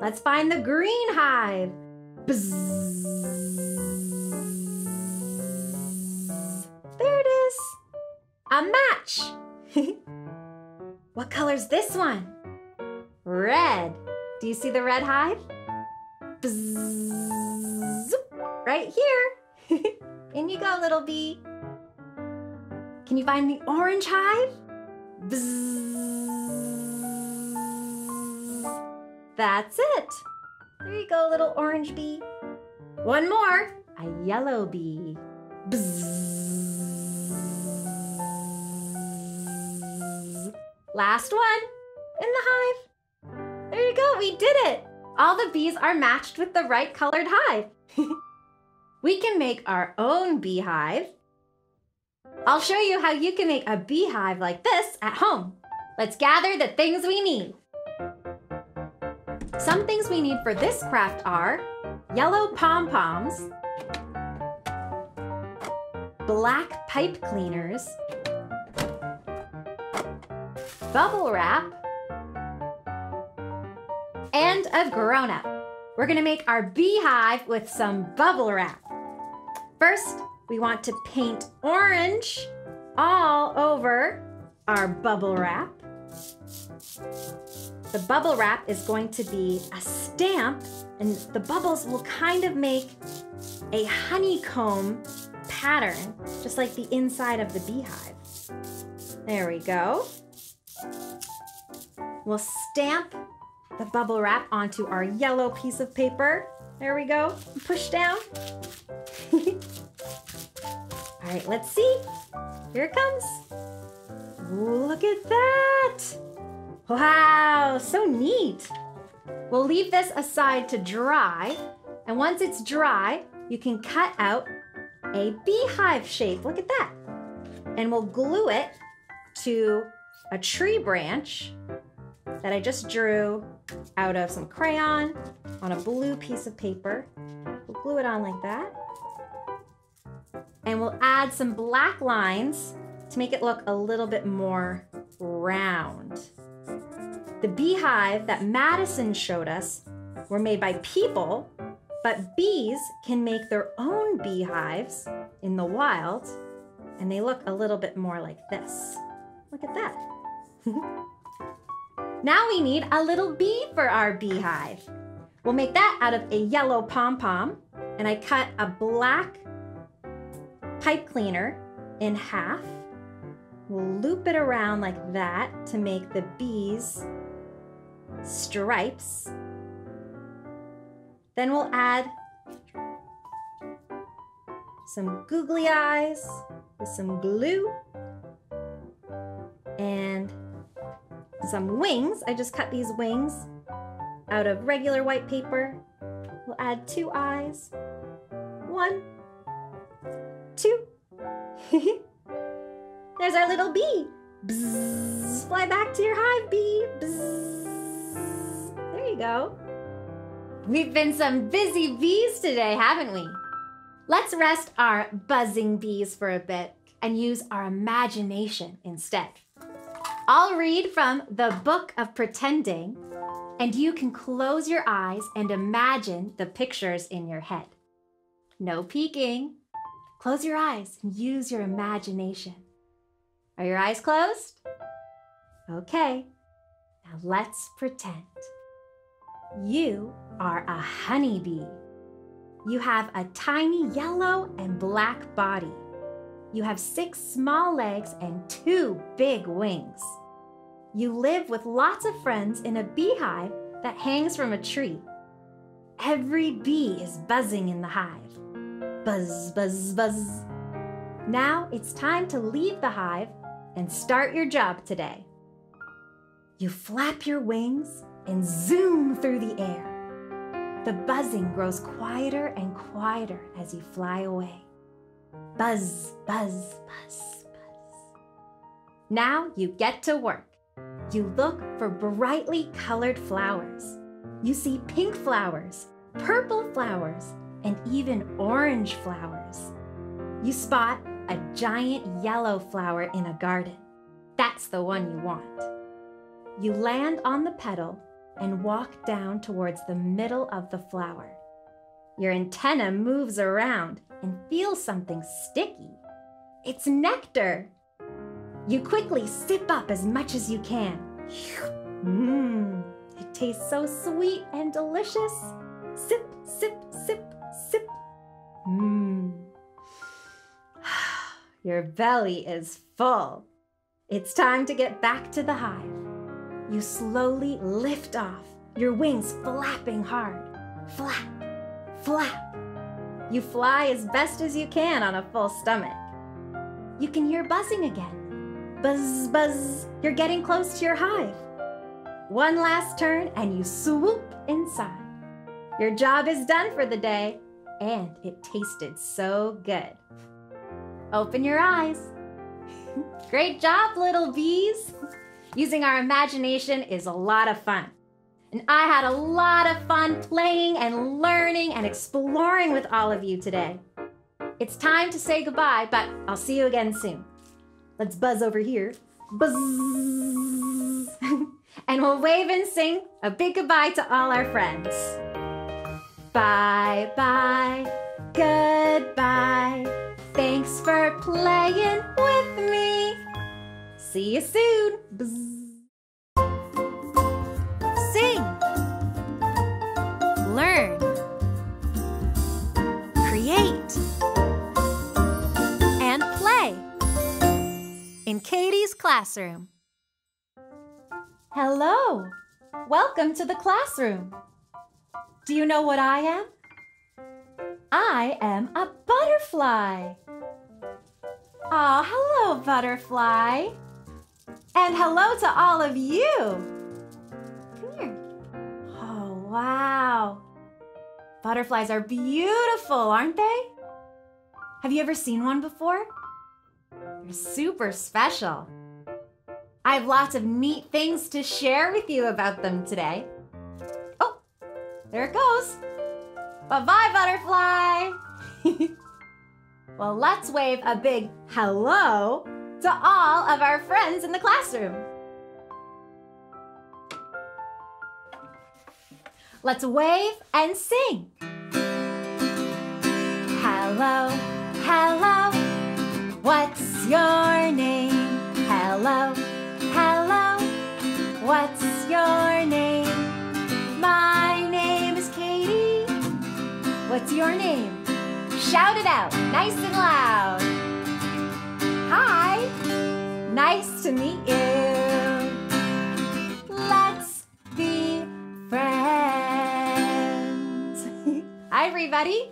Let's find the green hive. Bzzz. There it is. A match. What color's this one? Red. Do you see the red hive? Bzzz. Right here. In you go, little bee. Can you find the orange hive? Bzzz. That's it. There you go, little orange bee. One more, a yellow bee. Bzzz. Last one, in the hive. There you go, we did it. All the bees are matched with the right colored hive. We can make our own beehive. I'll show you how you can make a beehive like this at home. Let's gather the things we need. Some things we need for this craft are yellow pom-poms, black pipe cleaners, bubble wrap, and a grown-up. We're gonna make our beehive with some bubble wrap. First, we want to paint orange all over our bubble wrap. The bubble wrap is going to be a stamp, and the bubbles will kind of make a honeycomb pattern, just like the inside of the beehive. There we go. We'll stamp the bubble wrap onto our yellow piece of paper. There we go. Push down. All right, let's see. Here it comes. Look at that. Wow, so neat. We'll leave this aside to dry, and once it's dry, you can cut out a beehive shape. Look at that. And we'll glue it to a tree branch that I just drew out of some crayon on a blue piece of paper. We'll glue it on like that. And we'll add some black lines to make it look a little bit more round. The beehive that Madison showed us were made by people, but bees can make their own beehives in the wild and they look a little bit more like this. Look at that. Now we need a little bee for our beehive. We'll make that out of a yellow pom-pom, and I cut a black pipe cleaner in half. We'll loop it around like that to make the bees' stripes. Then we'll add some googly eyes with some glue and some wings. I just cut these wings out of regular white paper. We'll add two eyes. 1, 2. There's our little bee. Bzzz, fly back to your hive, bee. Bzzz. There you go. We've been some busy bees today, haven't we? Let's rest our buzzing bees for a bit and use our imagination instead. I'll read from The Book of Pretending, and you can close your eyes and imagine the pictures in your head. No peeking. Close your eyes and use your imagination. Are your eyes closed? Okay, now let's pretend. You are a honeybee. You have a tiny yellow and black body. You have 6 small legs and 2 big wings. You live with lots of friends in a beehive that hangs from a tree. Every bee is buzzing in the hive. Buzz, buzz, buzz. Now it's time to leave the hive and start your job today. You flap your wings and zoom through the air. The buzzing grows quieter and quieter as you fly away. Buzz, buzz, buzz, buzz. Now you get to work. You look for brightly colored flowers. You see pink flowers, purple flowers, and even orange flowers. You spot a giant yellow flower in a garden. That's the one you want. You land on the petal and walk down towards the middle of the flower. Your antenna moves around and feels something sticky. It's nectar. You quickly sip up as much as you can. Mmm, it tastes so sweet and delicious. Sip, sip, sip, sip. Mmm. Your belly is full. It's time to get back to the hive. You slowly lift off, your wings flapping hard. Flap, flap. You fly as best as you can on a full stomach. You can hear buzzing again. Buzz, buzz, you're getting close to your hive. One last turn and you swoop inside. Your job is done for the day, and it tasted so good. Open your eyes. Great job, little bees. Using our imagination is a lot of fun. And I had a lot of fun playing and learning and exploring with all of you today. It's time to say goodbye, but I'll see you again soon. Let's buzz over here. Buzz. And we'll wave and sing a big goodbye to all our friends. Bye, bye, goodbye. Thanks for playing with me. See you soon. Bzz. Sing. Learn. Create. And play. In Caitie's classroom. Hello. Welcome to the classroom. Do you know what I am? I am a butterfly. Oh, hello, butterfly. And hello to all of you. Come here. Oh, wow. Butterflies are beautiful, aren't they? Have you ever seen one before? They're super special. I have lots of neat things to share with you about them today. Oh, there it goes. Bye-bye, butterfly. Well, let's wave a big hello to all of our friends in the classroom. Let's wave and sing. Hello, hello, what's your name? Hello, hello, what's your name? My name is Caity. What's your name? Shout it out, nice and loud. Hi, nice to meet you. Let's be friends. Hi, everybody.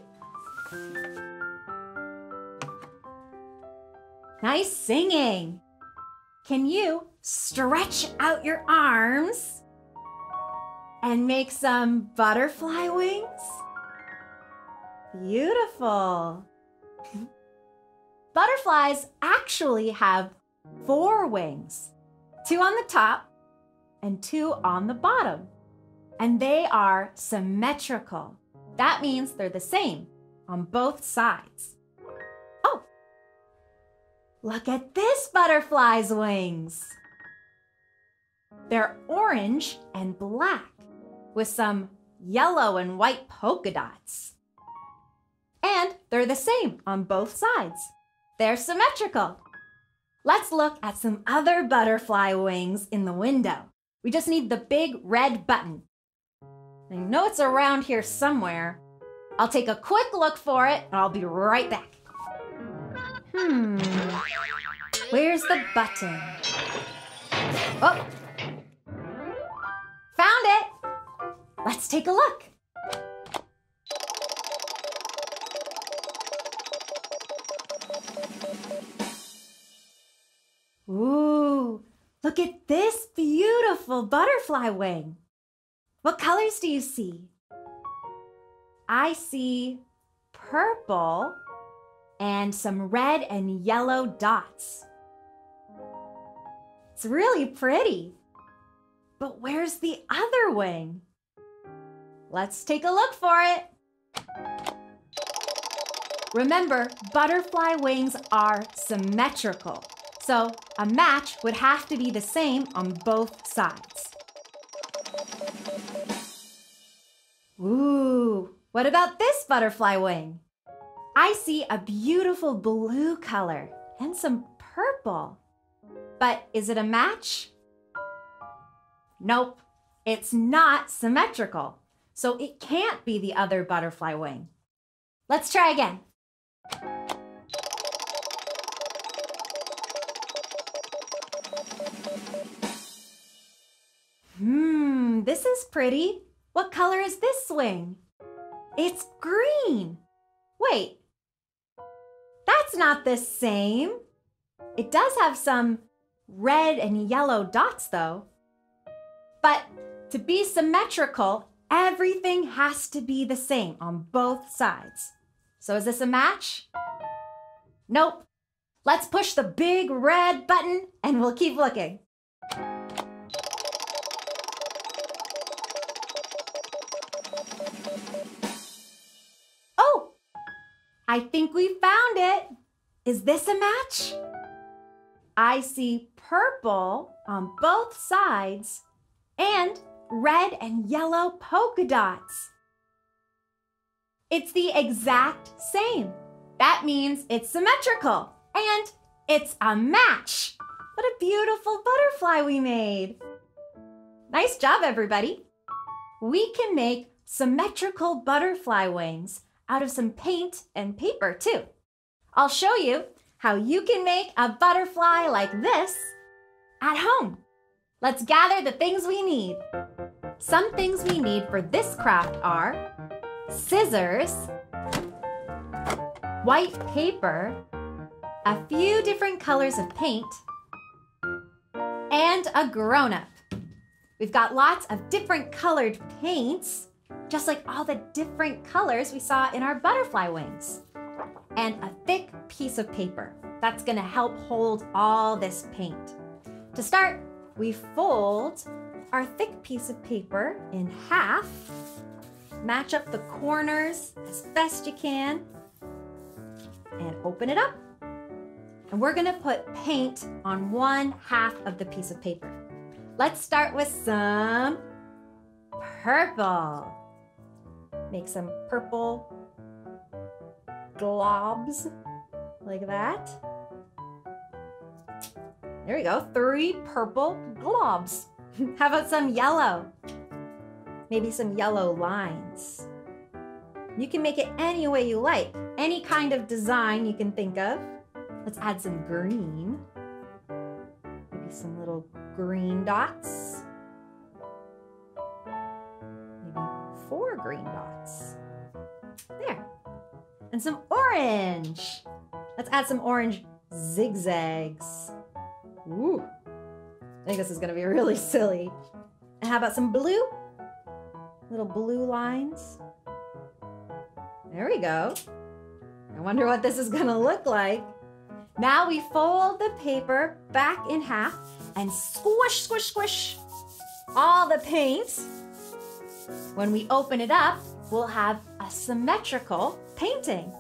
Nice singing. Can you stretch out your arms and make some butterfly wings? Beautiful. Butterflies actually have 4 wings, 2 on the top and 2 on the bottom. And they are symmetrical. That means they're the same on both sides. Look at this butterfly's wings. They're orange and black with some yellow and white polka dots. And they're the same on both sides. They're symmetrical. Let's look at some other butterfly wings in the window. We just need the big red button. I know it's around here somewhere. I'll take a quick look for it and I'll be right back. Where's the button? Oh! Found it! Let's take a look. Ooh! Look at this beautiful butterfly wing. What colors do you see? I see purple and some red and yellow dots. It's really pretty. But where's the other wing? Let's take a look for it. Remember, butterfly wings are symmetrical, so a match would have to be the same on both sides. Ooh, what about this butterfly wing? I see a beautiful blue color and some purple. But is it a match? Nope, it's not symmetrical, so it can't be the other butterfly wing. Let's try again. This is pretty. What color is this wing? It's green. Wait. That's not the same. It does have some red and yellow dots though. But to be symmetrical, everything has to be the same on both sides. So is this a match? Nope. Let's push the big red button and we'll keep looking. Oh! I think we found it. Is this a match? I see purple on both sides and red and yellow polka dots. It's the exact same. That means it's symmetrical and it's a match. What a beautiful butterfly we made. Nice job, everybody. We can make symmetrical butterfly wings out of some paint and paper too. I'll show you how you can make a butterfly like this at home. Let's gather the things we need. Some things we need for this craft are scissors, white paper, a few different colors of paint, and a grown-up. We've got lots of different colored paints, just like all the different colors we saw in our butterfly wings. And a thick piece of paper. That's gonna help hold all this paint. To start, we fold our thick piece of paper in half. Match up the corners as best you can. And open it up. And we're gonna put paint on one half of the piece of paper. Let's start with some purple. Make some purple globs like that. There we go, 3 purple globs. How about some yellow? Maybe some yellow lines. You can make it any way you like. Any kind of design you can think of. Let's add some green. Maybe some little green dots. Maybe 4 green dots. There. And some orange. Let's add some orange zigzags. Ooh. I think this is going to be really silly. And how about some blue? Little blue lines. There we go. I wonder what this is going to look like. Now we fold the paper back in half and squish, squish, squish all the paint. When we open it up, we'll have a symmetrical painting.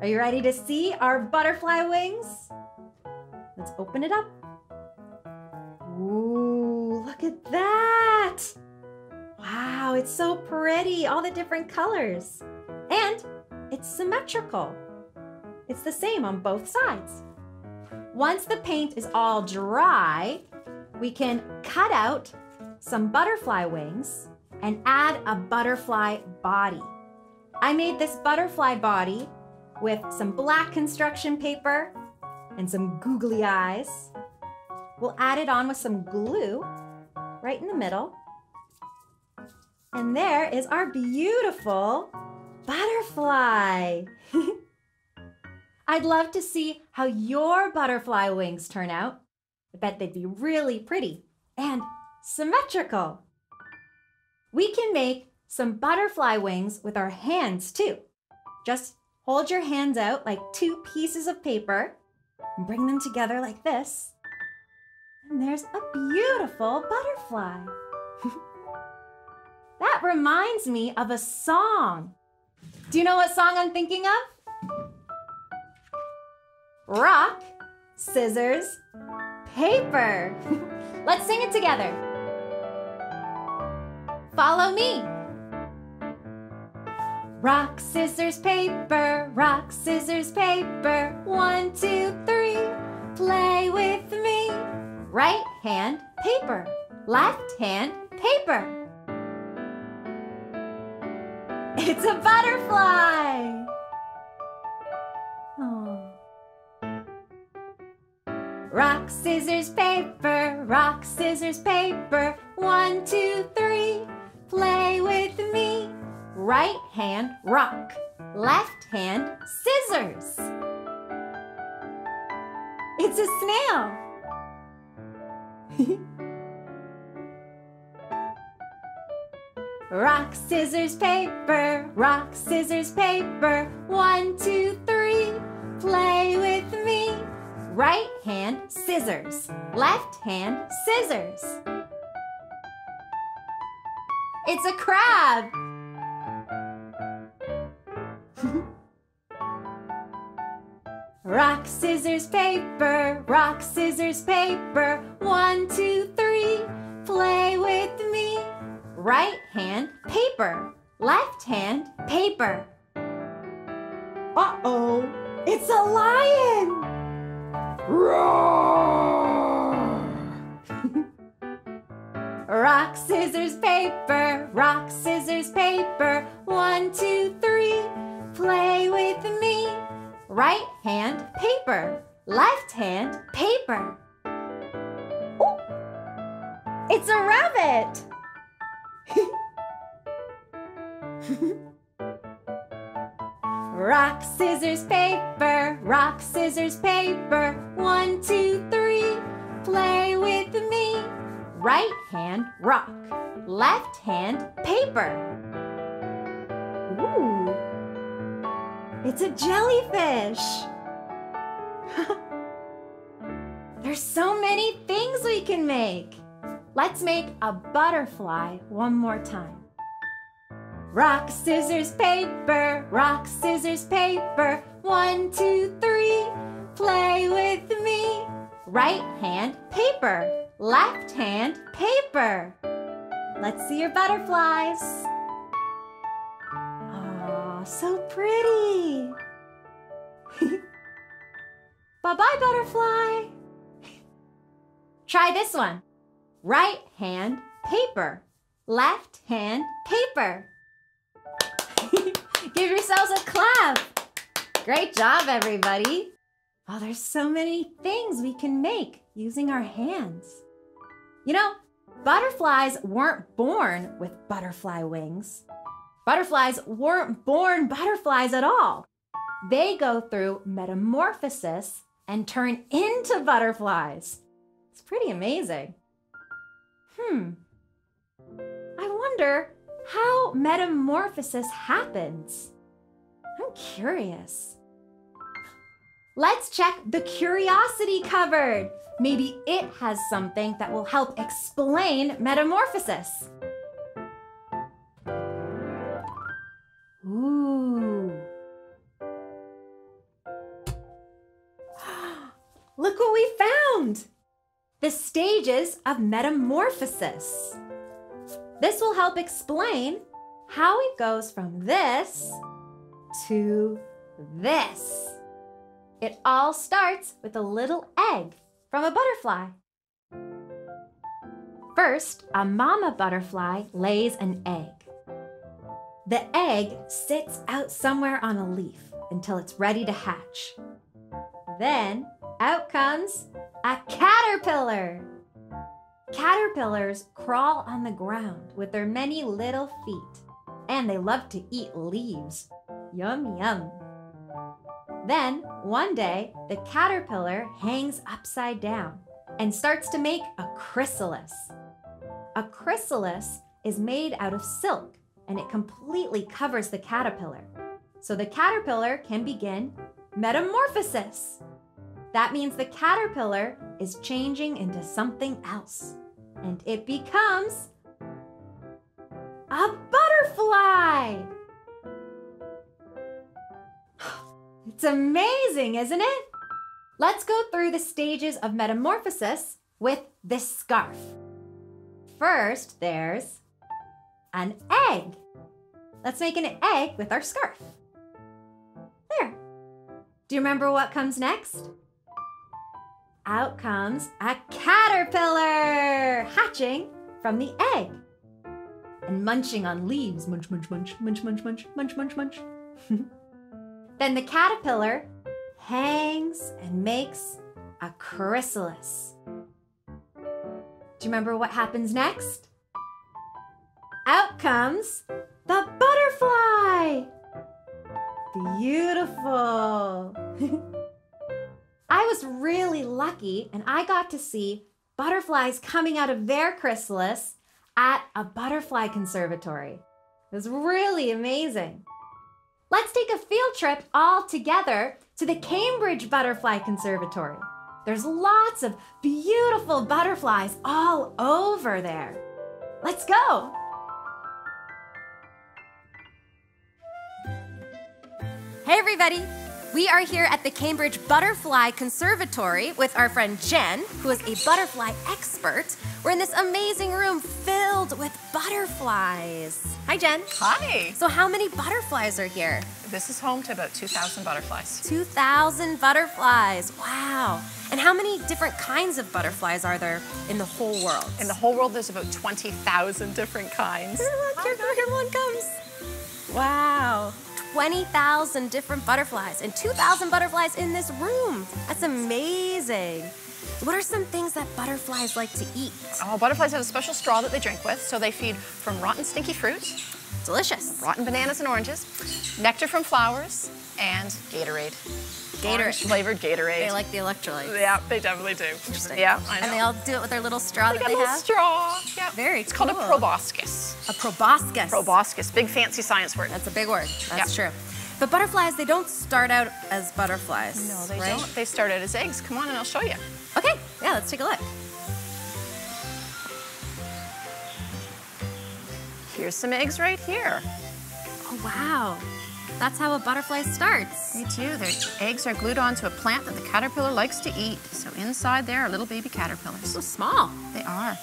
Are you ready to see our butterfly wings? Let's open it up. Ooh, look at that. Wow, it's so pretty, all the different colors. And it's symmetrical. It's the same on both sides. Once the paint is all dry, we can cut out some butterfly wings and add a butterfly body. I made this butterfly body with some black construction paper and some googly eyes. We'll add it on with some glue right in the middle. And there is our beautiful butterfly. I'd love to see how your butterfly wings turn out. I bet they'd be really pretty and symmetrical. We can make some butterfly wings with our hands too. Just hold your hands out like 2 pieces of paper and bring them together like this. And there's a beautiful butterfly. That reminds me of a song. Do you know what song I'm thinking of? Rock, scissors, paper. Let's sing it together. Follow me. Rock, scissors, paper, rock, scissors, paper. 1, 2, 3, play with me. Right hand, paper. Left hand, paper. It's a butterfly! Oh. Rock, scissors, paper, rock, scissors, paper. 1, 2, 3, play with me. Right hand, rock. Left hand, scissors. It's a snail! Rock, scissors, paper, rock, scissors, paper. 1, 2, 3, play with me. Right hand, scissors. Left hand, scissors. It's a crab. Rock, scissors, paper, rock, scissors, paper. 1, 2, 3, play with me. Right hand, paper. Left hand, paper. Uh-oh, it's a lion! Roar! Rock, scissors, paper. Rock, scissors, paper. 1, 2, 3, play with me. Right hand, paper. Left hand, paper. Ooh, it's a rabbit! Rock, scissors, paper, rock, scissors, paper. 1, 2, 3, play with me. Right hand, rock. Left hand, paper. Ooh, it's a jellyfish. There's so many things we can make. Let's make a butterfly one more time. Rock, scissors, paper, rock, scissors, paper. 1, 2, 3, play with me. Right hand, paper. Left hand, paper. Let's see your butterflies. Aw, so pretty. Bye-bye, butterfly. Try this one. Right hand paper, left hand paper. Give yourselves a clap. Great job, everybody. Oh, there's so many things we can make using our hands. You know, butterflies weren't born with butterfly wings. Butterflies weren't born butterflies at all. They go through metamorphosis and turn into butterflies. It's pretty amazing. I wonder how metamorphosis happens. I'm curious. Let's check the curiosity cupboard. Maybe it has something that will help explain metamorphosis. Ooh. Look what we found. The stages of metamorphosis. This will help explain how it goes from this to this. It all starts with a little egg from a butterfly. First, a mama butterfly lays an egg. The egg sits out somewhere on a leaf until it's ready to hatch. Then out comes a caterpillar. Caterpillars crawl on the ground with their many little feet, and they love to eat leaves. Yum, yum. Then, one day, the caterpillar hangs upside down and starts to make a chrysalis. A chrysalis is made out of silk, and it completely covers the caterpillar. So the caterpillar can begin metamorphosis. That means the caterpillar is changing into something else, and it becomes a butterfly. It's amazing, isn't it? Let's go through the stages of metamorphosis with this scarf. First, there's an egg. Let's make an egg with our scarf. There. Do you remember what comes next? Out comes a caterpillar, hatching from the egg and munching on leaves. Munch, munch, munch, munch, munch, munch, munch, munch, munch. Then the caterpillar hangs and makes a chrysalis. Do you remember what happens next? Out comes the butterfly. Beautiful. I was really lucky and I got to see butterflies coming out of their chrysalis at a butterfly conservatory. It was really amazing. Let's take a field trip all together to the Cambridge Butterfly Conservatory. There's lots of beautiful butterflies all over there. Let's go. Hey everybody. We are here at the Cambridge Butterfly Conservatory with our friend Jen, who is a butterfly expert. We're in this amazing room filled with butterflies. Hi, Jen. Hi. So how many butterflies are here? This is home to about 2,000 butterflies. 2,000 butterflies. Wow. And how many different kinds of butterflies are there in the whole world? In the whole world, there's about 20,000 different kinds. Here, look, here one comes. Wow. 20,000 different butterflies and 2,000 butterflies in this room. That's amazing. What are some things that butterflies like to eat? Oh, butterflies have a special straw that they drink with, so they feed from rotten stinky fruit. Delicious. Rotten bananas and oranges, nectar from flowers, and Gatorade. Gatorade. Flavored Gatorade. They like the electrolytes. Yeah, they definitely do. Interesting. Yeah, I know. And they all do it with their little straw that they have? They got a little straw. Yeah. Very cool. It's called a proboscis. A proboscis. Proboscis. Big fancy science word. That's a big word. That's true. But butterflies, they don't start out as butterflies. No, they don't. They start out as eggs. Come on and I'll show you. Okay. Yeah, let's take a look. Here's some eggs right here. Oh, wow. That's how a butterfly starts. They do. Their eggs are glued onto a plant that the caterpillar likes to eat. So inside there are little baby caterpillars. So small. They are.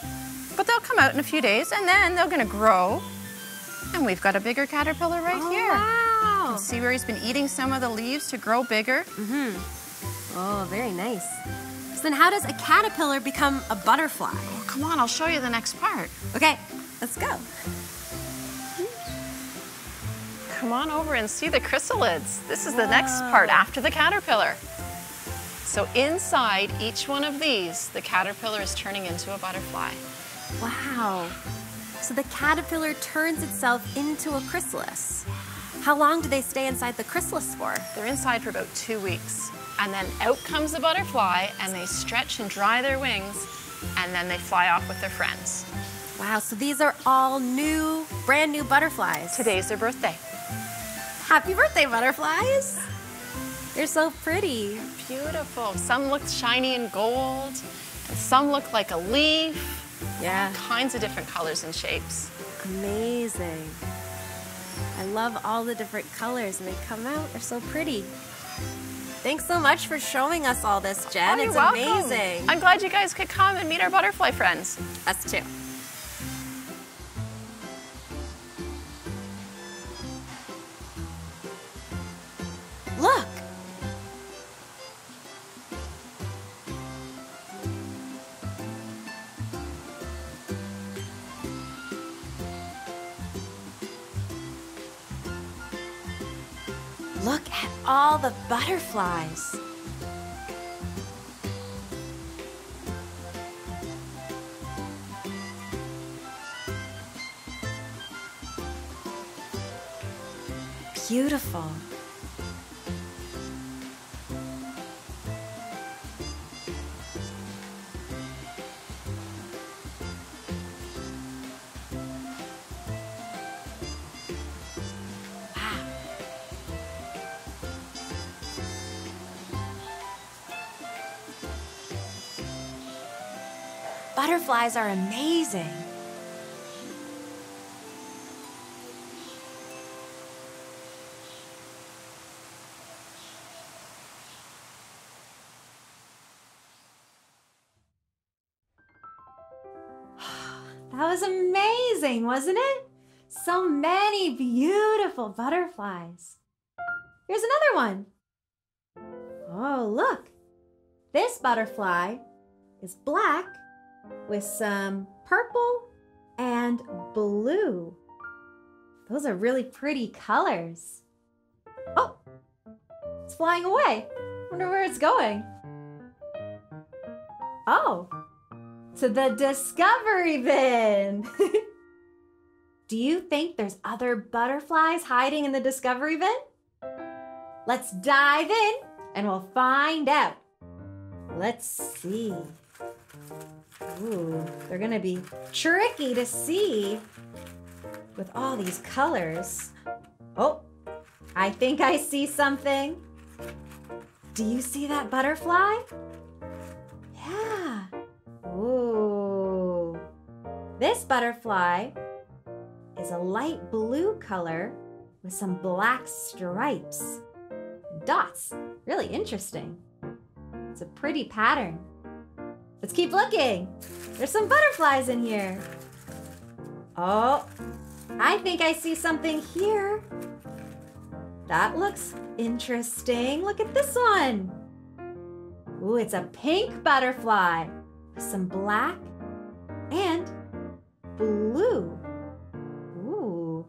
But they'll come out in a few days and then they're going to grow. And we've got a bigger caterpillar right here. Wow. You can see where he's been eating some of the leaves to grow bigger. Oh, very nice. So then how does a caterpillar become a butterfly? Oh, come on, I'll show you the next part. Okay, let's go. Come on over and see the chrysalids. This is the next part after the caterpillar. So inside each one of these, the caterpillar is turning into a butterfly. Wow. So the caterpillar turns itself into a chrysalis. How long do they stay inside the chrysalis for? They're inside for about 2 weeks. And then out comes the butterfly, and they stretch and dry their wings, and then they fly off with their friends. Wow, so these are all new, brand new butterflies. Today's their birthday. Happy birthday, butterflies. They're so pretty. Beautiful. Some look shiny and gold, and some look like a leaf. Yeah. All kinds of different colors and shapes. Amazing. I love all the different colors, and they come out, they're so pretty. Thanks so much for showing us all this, Jen. It's amazing. I'm glad you guys could come and meet our butterfly friends. Us too. Look. Look at all the butterflies. Beautiful. Butterflies are amazing. That was amazing, wasn't it? So many beautiful butterflies. Here's another one. Oh, look. This butterfly is black with some purple and blue. Those are really pretty colors. Oh, it's flying away. Wonder where it's going. Oh, to the discovery bin. Do you think there's other butterflies hiding in the discovery bin? Let's dive in and we'll find out. Let's see. Ooh, they're gonna be tricky to see with all these colors. Oh, I think I see something. Do you see that butterfly? Yeah. Ooh. This butterfly is a light blue color with some black stripes and dots. Really interesting. It's a pretty pattern. Let's keep looking. There's some butterflies in here. Oh, I think I see something here. That looks interesting. Look at this one. Ooh, it's a pink butterfly with some black and blue. Ooh,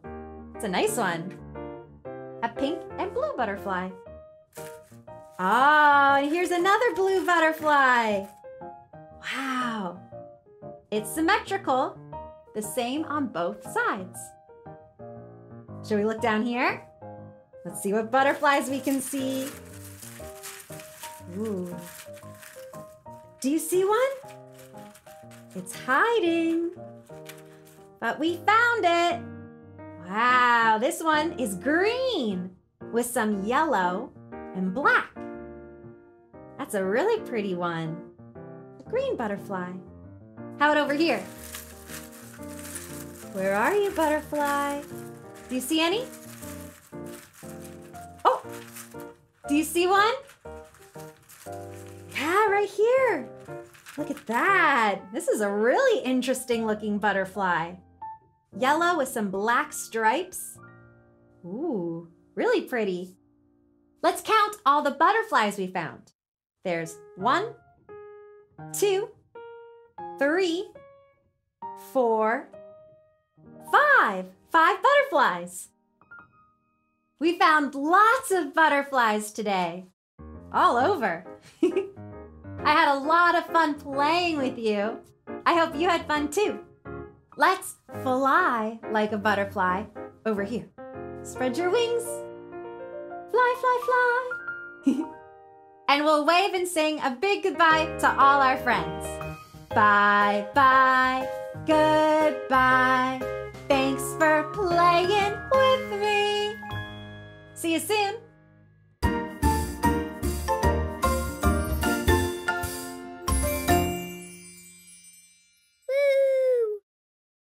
it's a nice one. A pink and blue butterfly. Oh, and here's another blue butterfly. Wow, it's symmetrical, the same on both sides. Should we look down here? Let's see what butterflies we can see. Ooh. Do you see one? It's hiding, but we found it. Wow, this one is green with some yellow and black. That's a really pretty one. Green butterfly. How about over here? Where are you, butterfly? Do you see any? Oh, do you see one? Yeah, right here. Look at that. This is a really interesting looking butterfly. Yellow with some black stripes. Ooh, really pretty. Let's count all the butterflies we found. There's one, 2, 3, 4, 5. 5 butterflies. We found lots of butterflies today. All over. I had a lot of fun playing with you. I hope you had fun too. Let's fly like a butterfly over here. Spread your wings. Fly, fly, fly. And we'll wave and sing a big goodbye to all our friends. Bye, bye, goodbye. Thanks for playing with me. See you soon.